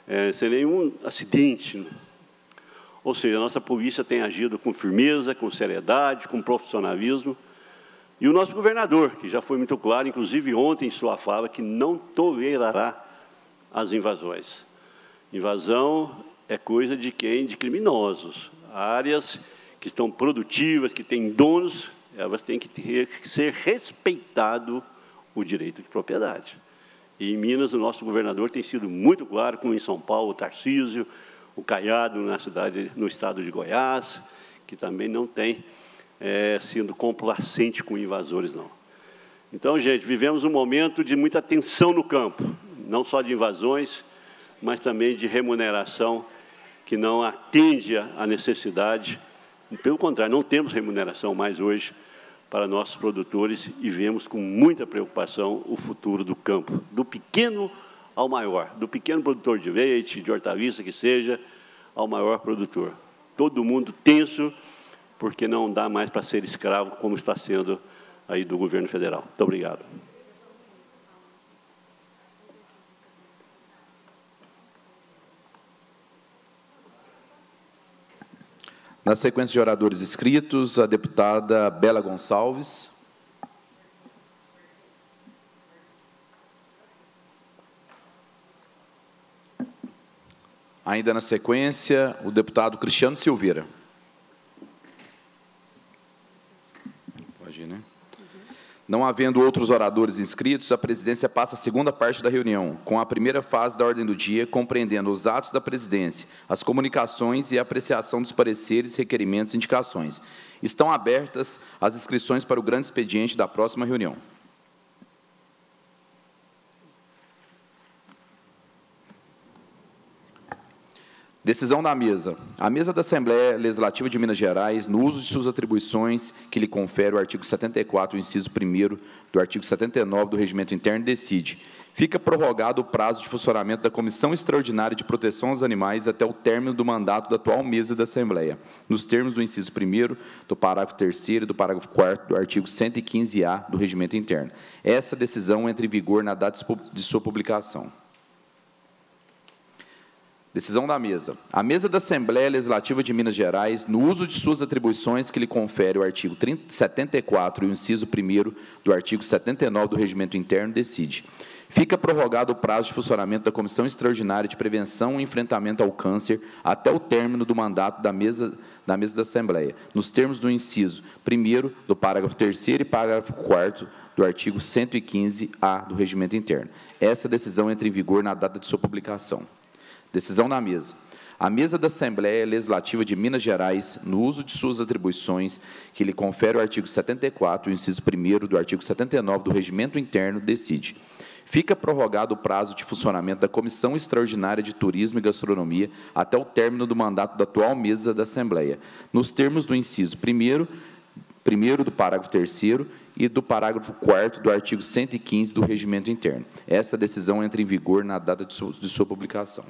é, sem nenhum acidente. Ou seja, a nossa polícia tem agido com firmeza, com seriedade, com profissionalismo. E o nosso governador, que já foi muito claro, inclusive ontem em sua fala, que não tolerará as invasões. Invasão é coisa de quem? De criminosos. Áreas que estão produtivas, que têm donos, elas têm que ter, que ser respeitado o direito de propriedade. E em Minas, o nosso governador tem sido muito claro, como em São Paulo, o Tarcísio, o Caiado, na cidade, no estado de Goiás, que também não tem é, sido complacente com invasores, não. Então, gente, vivemos um momento de muita tensão no campo, não só de invasões, mas também de remuneração que não atende à necessidade. Pelo contrário, não temos remuneração mais hoje para nossos produtores e vemos com muita preocupação o futuro do campo, do pequeno ao maior, do pequeno produtor de leite, de hortaliça que seja, ao maior produtor. Todo mundo tenso, porque não dá mais para ser escravo, como está sendo aí do governo federal. Muito obrigado. Na sequência de oradores inscritos, a deputada Bela Gonçalves. Ainda na sequência, o deputado Cristiano Silveira. Pode ir, né? Não havendo outros oradores inscritos, a presidência passa a segunda parte da reunião, com a primeira fase da ordem do dia, compreendendo os atos da presidência, as comunicações e a apreciação dos pareceres, requerimentos e indicações. Estão abertas as inscrições para o grande expediente da próxima reunião. Decisão da mesa. A mesa da Assembleia Legislativa de Minas Gerais, no uso de suas atribuições, que lhe confere o artigo setenta e quatro, inciso primeiro, do artigo setenta e nove do Regimento Interno, decide. Fica prorrogado o prazo de funcionamento da Comissão Extraordinária de Proteção aos Animais até o término do mandato da atual mesa da Assembleia, nos termos do inciso primeiro, do parágrafo terceiro e do parágrafo quarto do artigo cento e quinze A do Regimento Interno. Essa decisão entra em vigor na data de sua publicação. Decisão da mesa. A mesa da Assembleia Legislativa de Minas Gerais, no uso de suas atribuições que lhe confere o artigo setenta e quatro e o inciso primeiro do artigo setenta e nove do Regimento Interno, decide. Fica prorrogado o prazo de funcionamento da Comissão Extraordinária de Prevenção e Enfrentamento ao Câncer até o término do mandato da mesa da, mesa da Assembleia, nos termos do inciso primeiro do parágrafo terceiro e parágrafo quarto do artigo cento e quinze A do Regimento Interno. Essa decisão entra em vigor na data de sua publicação. Decisão da mesa. A mesa da Assembleia Legislativa de Minas Gerais, no uso de suas atribuições, que lhe confere o artigo setenta e quatro, inciso primeiro do artigo setenta e nove do Regimento Interno, decide. Fica prorrogado o prazo de funcionamento da Comissão Extraordinária de Turismo e Gastronomia até o término do mandato da atual mesa da Assembleia, nos termos do inciso primeiro, primeiro do parágrafo terceiro e do parágrafo quarto do artigo cento e quinze do Regimento Interno. Essa decisão entra em vigor na data de sua, de sua publicação.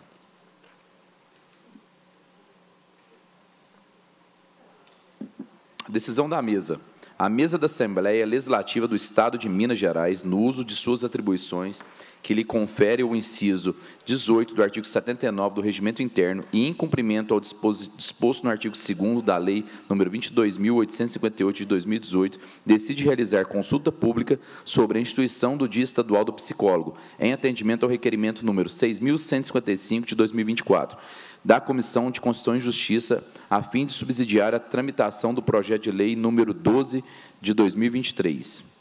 Decisão da mesa. A mesa da Assembleia Legislativa do Estado de Minas Gerais, no uso de suas atribuições, que lhe confere o inciso dezoito do artigo setenta e nove do Regimento Interno e em cumprimento ao disposto no artigo segundo da Lei nº vinte e dois mil oitocentos e cinquenta e oito, de dois mil e dezoito, decide realizar consulta pública sobre a instituição do Dia Estadual do Psicólogo, em atendimento ao requerimento número seis mil cento e cinquenta e cinco, de dois mil e vinte e quatro, da Comissão de Constituição e Justiça, a fim de subsidiar a tramitação do projeto de lei número doze, de dois mil e vinte e três.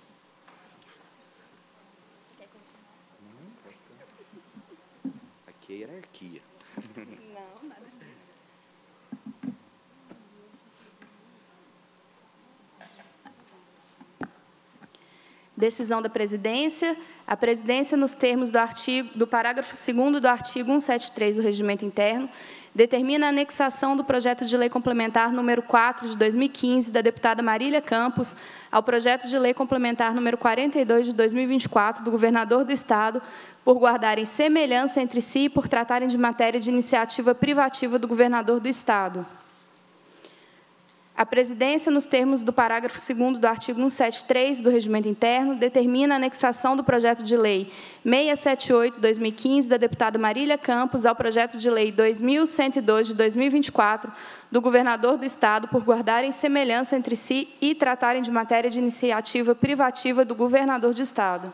Decisão da presidência. A presidência, nos termos do, artigo, do parágrafo segundo do artigo cento e setenta e três do Regimento Interno, determina a anexação do projeto de lei complementar número quatro, de dois mil e quinze, da deputada Marília Campos, ao projeto de lei complementar número quarenta e dois, de dois mil e vinte e quatro, do governador do Estado, por guardarem semelhança entre si e por tratarem de matéria de iniciativa privativa do governador do Estado. A presidência, nos termos do parágrafo segundo do artigo cento e setenta e três do Regimento Interno, determina a anexação do projeto de lei seiscentos e setenta e oito barra dois mil e quinze da deputada Marília Campos ao projeto de lei dois mil cento e dois de dois mil e vinte e quatro do governador do Estado, por guardarem semelhança entre si e tratarem de matéria de iniciativa privativa do governador do Estado.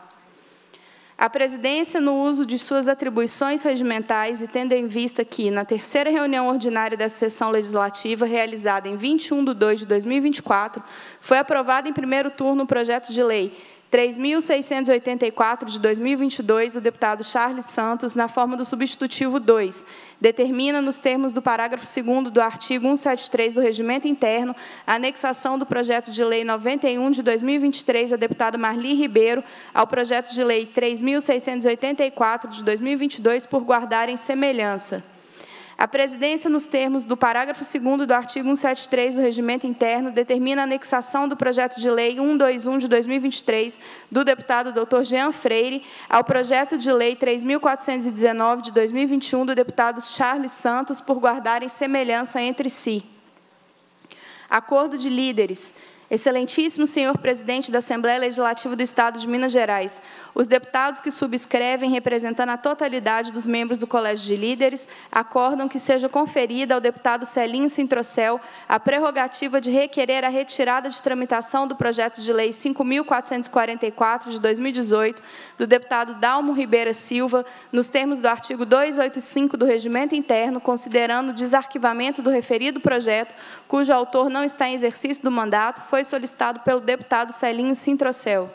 A presidência, no uso de suas atribuições regimentais e tendo em vista que, na terceira reunião ordinária dessa sessão legislativa, realizada em vinte e um de dois de dois mil e vinte e quatro, foi aprovado em primeiro turno o projeto de lei três mil seiscentos e oitenta e quatro de dois mil e vinte e dois, do deputado Charles Santos, na forma do substitutivo dois, determina, nos termos do parágrafo segundo do artigo cento e setenta e três do Regimento Interno, a anexação do projeto de lei noventa e um de dois mil e vinte e três, da deputada Marli Ribeiro, ao projeto de lei três mil seiscentos e oitenta e quatro de dois mil e vinte e dois, por guardarem semelhança. A presidência, nos termos do parágrafo segundo do artigo cento e setenta e três do Regimento Interno, determina a anexação do projeto de lei cento e vinte e um de dois mil e vinte e três do deputado doutor Jean Freire ao projeto de lei três mil quatrocentos e dezenove de dois mil e vinte e um do deputado Charles Santos, por guardarem semelhança entre si. Acordo de líderes. Excelentíssimo senhor presidente da Assembleia Legislativa do Estado de Minas Gerais, os deputados que subscrevem, representando a totalidade dos membros do Colégio de Líderes, acordam que seja conferida ao deputado Celinho Sintrocel a prerrogativa de requerer a retirada de tramitação do projeto de lei cinco mil quatrocentos e quarenta e quatro de dois mil e dezoito do deputado Dalmo Ribeira Silva, nos termos do artigo duzentos e oitenta e cinco do Regimento Interno, considerando o desarquivamento do referido projeto, cujo autor não está em exercício do mandato, foi solicitado pelo deputado Celinho Sintrocel.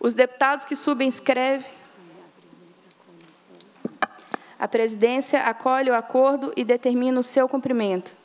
Os deputados que subscrevem... A presidência acolhe o acordo e determina o seu cumprimento.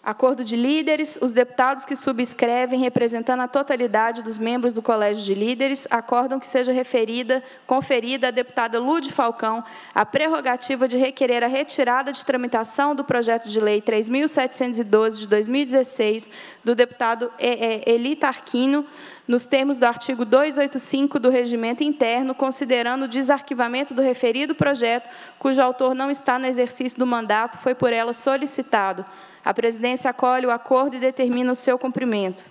Acordo de líderes. Os deputados que subscrevem, representando a totalidade dos membros do Colégio de Líderes, acordam que seja referida, conferida à deputada Lude Falcão a prerrogativa de requerer a retirada de tramitação do projeto de lei três mil setecentos e doze de dois mil e dezesseis do deputado Eli Tarquino, nos termos do artigo duzentos e oitenta e cinco do Regimento Interno, considerando o desarquivamento do referido projeto, cujo autor não está no exercício do mandato, foi por ela solicitado. A presidência acolhe o acordo e determina o seu cumprimento.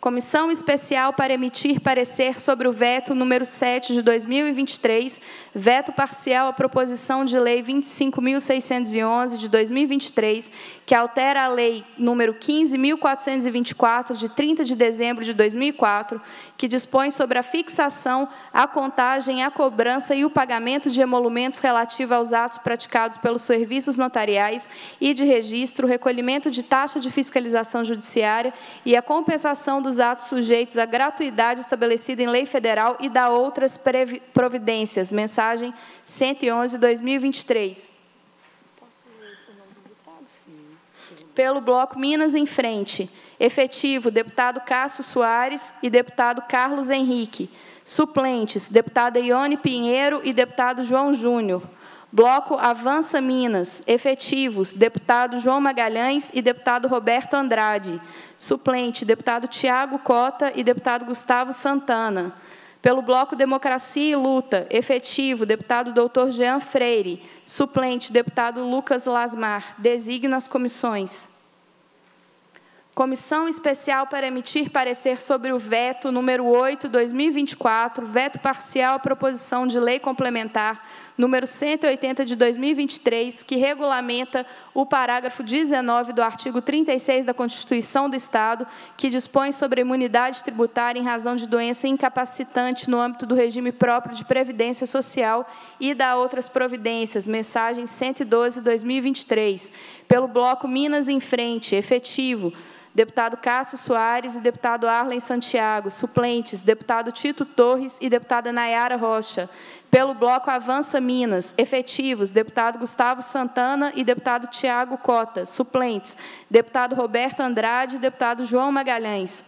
Comissão Especial para emitir parecer sobre o veto número sete de dois mil e vinte e três, veto parcial à proposição de lei vinte e cinco mil seiscentos e onze de dois mil e vinte e três, que altera a lei número quinze mil quatrocentos e vinte e quatro de trinta de dezembro de dois mil e quatro, que dispõe sobre a fixação, a contagem, a cobrança e o pagamento de emolumentos relativos aos atos praticados pelos serviços notariais e de registro, recolhimento de taxa de fiscalização judiciária e a compensação dos atos sujeitos à gratuidade estabelecida em lei federal e da outras providências. Mensagem cento e onze barra dois mil e vinte e três. Posso ler o nome dos deputados? Sim. Pelo bloco Minas em Frente. Efetivo, deputado Cássio Soares e deputado Carlos Henrique. Suplentes, deputada Ione Pinheiro e deputado João Júnior. Bloco Avança Minas. Efetivos, deputado João Magalhães e deputado Roberto Andrade. Suplente, deputado Thiago Cota e deputado Gustavo Santana. Pelo bloco Democracia e Luta, efetivo, deputado doutor Jean Freire. Suplente, deputado Lucas Lasmar. Designa as comissões. Comissão Especial para emitir parecer sobre o veto número oito barra dois mil e vinte e quatro, veto parcial à proposição de lei complementar número cento e oitenta de dois mil e vinte e três, que regulamenta o parágrafo dezenove do artigo trinta e seis da Constituição do Estado, que dispõe sobre a imunidade tributária em razão de doença incapacitante no âmbito do regime próprio de previdência social e da outras providências. Mensagem cento e doze barra dois mil e vinte e três. Pelo bloco Minas em Frente, efetivo, deputado Cássio Soares e deputado Arlen Santiago. Suplentes, deputado Tito Torres e deputada Nayara Rocha. Pelo bloco Avança Minas, efetivos, deputado Gustavo Santana e deputado Tiago Cota. Suplentes, deputado Roberto Andrade e deputado João Magalhães.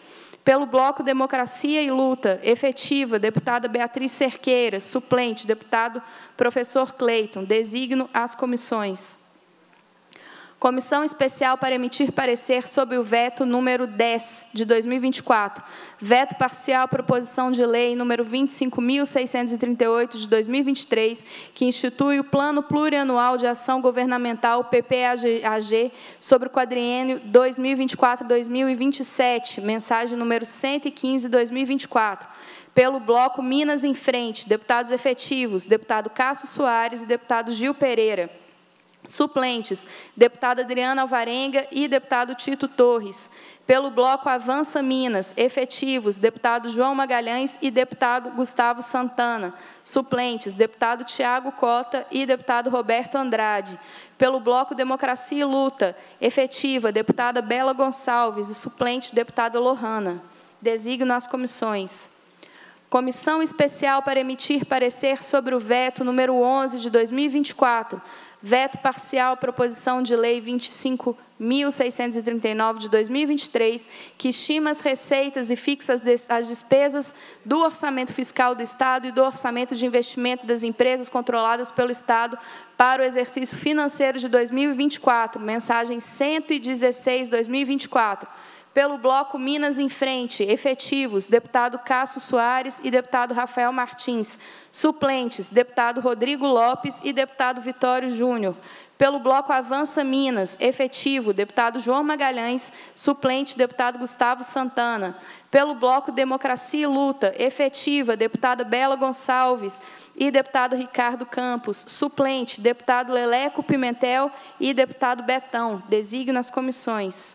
Pelo bloco Democracia e Luta, efetiva, deputada Beatriz Cerqueira. Suplente, deputado professor Cleiton. Designo as comissões. Comissão Especial para emitir parecer sobre o veto número dez, de dois mil e vinte e quatro, veto parcial proposição de lei número vinte e cinco mil seiscentos e trinta e oito, de dois mil e vinte e três, que institui o Plano Plurianual de Ação Governamental, P P A G, sobre o quadriênio dois mil e vinte e quatro a dois mil e vinte e sete, mensagem número cento e quinze, dois mil e vinte e quatro, pelo bloco Minas em Frente, deputados efetivos, deputado Cássio Soares e deputado Gil Pereira. Suplentes, deputada Adriana Alvarenga e deputado Tito Torres. Pelo bloco Avança Minas, efetivos, deputado João Magalhães e deputado Gustavo Santana. Suplentes, deputado Thiago Cota e deputado Roberto Andrade. Pelo bloco Democracia e Luta, efetiva, deputada Bela Gonçalves e suplente, deputada Lohana. Designo as comissões. Comissão Especial para emitir parecer sobre o veto número onze de dois mil e vinte e quatro, veto parcial proposição de lei vinte e cinco mil seiscentos e trinta e nove de dois mil e vinte e três, que estima as receitas e fixa as despesas do orçamento fiscal do Estado e do orçamento de investimento das empresas controladas pelo Estado para o exercício financeiro de dois mil e vinte e quatro, mensagem cento e dezesseis, dois mil e vinte e quatro. Pelo bloco Minas em Frente, efetivos, deputado Cássio Soares e deputado Rafael Martins. Suplentes, deputado Rodrigo Lopes e deputado Vitório Júnior. Pelo bloco Avança Minas, efetivo, deputado João Magalhães, suplente, deputado Gustavo Santana. Pelo bloco Democracia e Luta, efetiva, deputada Bela Gonçalves e deputado Ricardo Campos. Suplente, deputado Leleco Pimentel e deputado Betão. Designa as comissões.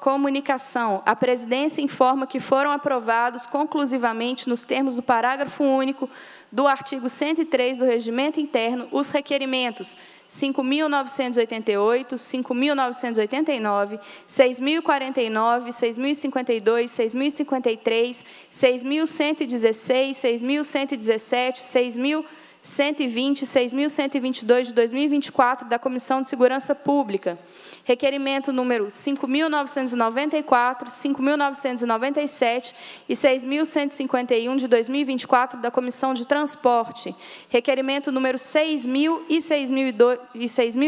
Comunicação. A presidência informa que foram aprovados conclusivamente, nos termos do parágrafo único do artigo cento e três do Regimento Interno, os requerimentos cinco mil novecentos e oitenta e oito, cinco mil novecentos e oitenta e nove, seis mil e quarenta e nove, seis mil e cinquenta e dois, seis mil e cinquenta e três, seis mil cento e dezesseis, seis mil cento e dezessete, seis mil cento e vinte, seis mil cento e vinte e dois de dois mil e vinte e quatro da Comissão de Segurança Pública. Requerimento número cinco mil novecentos e noventa e quatro, cinco mil novecentos e noventa e sete e seis mil cento e cinquenta e um de dois mil e vinte e quatro da Comissão de Transporte. Requerimento número seis mil e seis mil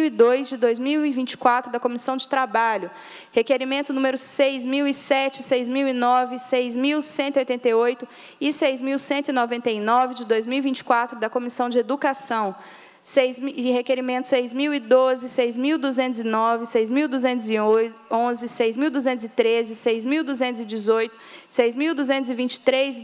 e dois de dois mil e vinte e quatro da Comissão de Trabalho. Requerimento número seis mil e sete, seis mil e nove, seis mil cento e oitenta e oito e seis mil cento e noventa e nove de dois mil e vinte e quatro da Comissão de Educação, e requerimentos seis mil e doze, seis mil duzentos e nove, seis mil duzentos e onze, seis mil duzentos e treze, seis mil duzentos e dezoito, seis mil duzentos e vinte e três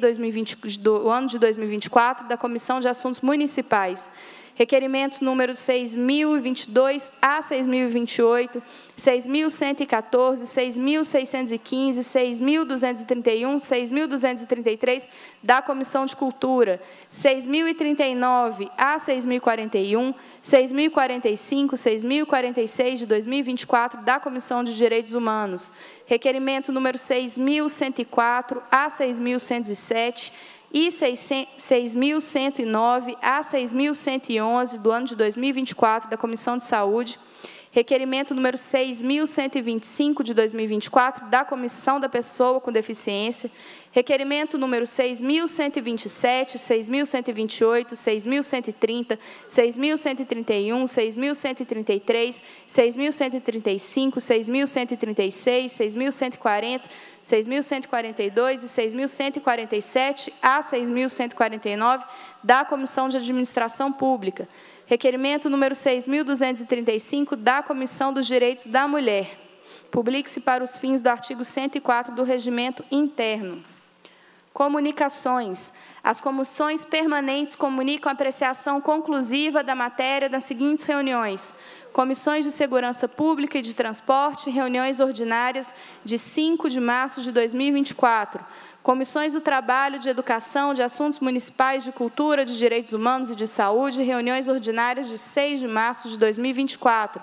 do ano de dois mil e vinte e quatro da Comissão de Assuntos Municipais. Requerimentos números seis mil e vinte e dois a seis mil e vinte e oito, seis mil cento e catorze, seis mil seiscentos e quinze, seis mil duzentos e trinta e um, seis mil duzentos e trinta e três da Comissão de Cultura, seis mil e trinta e nove a seis mil e quarenta e um, seis mil e quarenta e cinco, seis mil e quarenta e seis de dois mil e vinte e quatro da Comissão de Direitos Humanos. Requerimento número seis mil cento e quatro a seis mil cento e sete, e seis mil cento e nove a seis mil cento e onze do ano de dois mil e vinte e quatro da Comissão de Saúde, requerimento número seis mil cento e vinte e cinco de dois mil e vinte e quatro da Comissão da Pessoa com Deficiência, requerimento número seis mil cento e vinte e sete, seis mil cento e vinte e oito, seis mil cento e trinta, seis mil cento e trinta e um, seis mil cento e trinta e três, seis mil cento e trinta e cinco, seis mil cento e trinta e seis, seis mil cento e quarenta, seis mil cento e quarenta e dois e seis mil cento e quarenta e sete a seis mil cento e quarenta e nove da Comissão de Administração Pública. Requerimento número seis mil duzentos e trinta e cinco da Comissão dos Direitos da Mulher. Publique-se para os fins do artigo cento e quatro do Regimento Interno. Comunicações. As comissões permanentes comunicam a apreciação conclusiva da matéria nas seguintes reuniões. Comissões de Segurança Pública e de Transporte, reuniões ordinárias de cinco de março de dois mil e vinte e quatro. Comissões do Trabalho, de Educação, de Assuntos Municipais, de Cultura, de Direitos Humanos e de Saúde, reuniões ordinárias de seis de março de dois mil e vinte e quatro.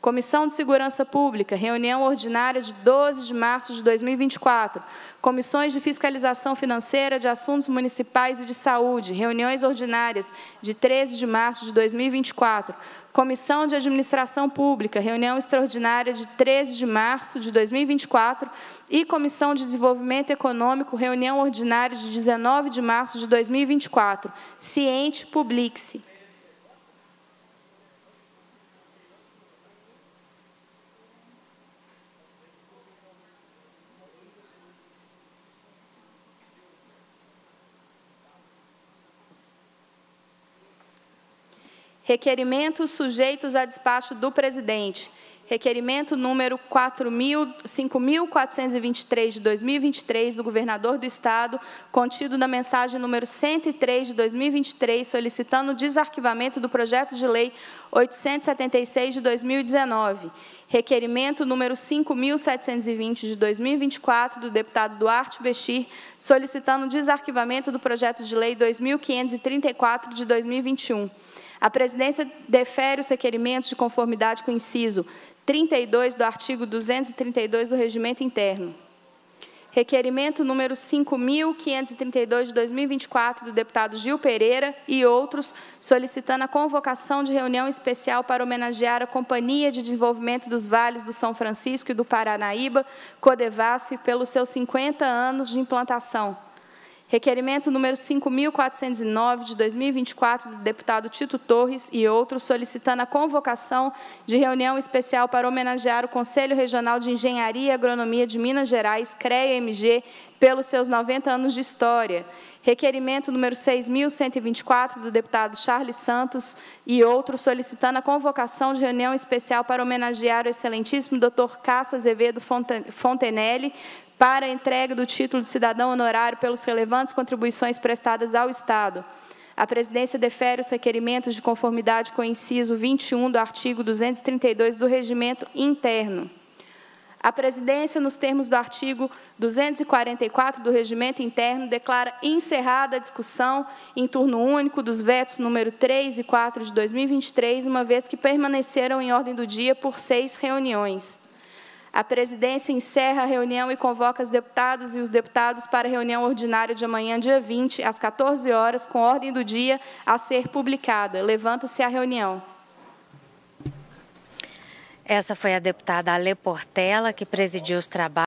Comissão de Segurança Pública, reunião ordinária de doze de março de dois mil e vinte e quatro. Comissões de Fiscalização Financeira, de Assuntos Municipais e de Saúde, reuniões ordinárias de treze de março de dois mil e vinte e quatro. Comissão de Administração Pública, reunião extraordinária de treze de março de dois mil e vinte e quatro e Comissão de Desenvolvimento Econômico, reunião ordinária de dezenove de março de dois mil e vinte e quatro. Ciente, publique-se. Requerimentos sujeitos a despacho do presidente. Requerimento número cinco mil quatrocentos e vinte e três de dois mil e vinte e três do governador do Estado, contido na mensagem número cento e três de dois mil e vinte e três, solicitando o desarquivamento do projeto de lei oitocentos e setenta e seis de dois mil e dezenove. Requerimento número cinco mil setecentos e vinte de dois mil e vinte e quatro do deputado Duarte Bechir, solicitando o desarquivamento do projeto de lei dois mil quinhentos e trinta e quatro de dois mil e vinte e um. A presidência defere os requerimentos de conformidade com o inciso trinta e dois do artigo duzentos e trinta e dois do Regimento Interno. Requerimento número cinco mil quinhentos e trinta e dois de dois mil e vinte e quatro do deputado Gil Pereira e outros, solicitando a convocação de reunião especial para homenagear a Companhia de Desenvolvimento dos Vales do São Francisco e do Paranaíba, Codevasf, pelos seus cinquenta anos de implantação. Requerimento número cinco mil quatrocentos e nove, de dois mil e vinte e quatro, do deputado Tito Torres e outros, solicitando a convocação de reunião especial para homenagear o Conselho Regional de Engenharia e Agronomia de Minas Gerais, CREA-M G, pelos seus noventa anos de história. Requerimento número seis mil cento e vinte e quatro, do deputado Charles Santos e outros, solicitando a convocação de reunião especial para homenagear o excelentíssimo doutor Cássio Azevedo Fontenelle, para a entrega do título de cidadão honorário pelas relevantes contribuições prestadas ao Estado. A presidência defere os requerimentos de conformidade com o inciso vinte e um do artigo duzentos e trinta e dois do Regimento Interno. A presidência, nos termos do artigo duzentos e quarenta e quatro do Regimento Interno, declara encerrada a discussão em turno único dos vetos número três e quatro de dois mil e vinte e três, uma vez que permaneceram em ordem do dia por seis reuniões. A presidência encerra a reunião e convoca os deputados e os deputados para a reunião ordinária de amanhã, dia vinte, às quatorze horas, com ordem do dia a ser publicada. Levanta-se a reunião. Essa foi a deputada Alê Portela, que presidiu os trabalhos.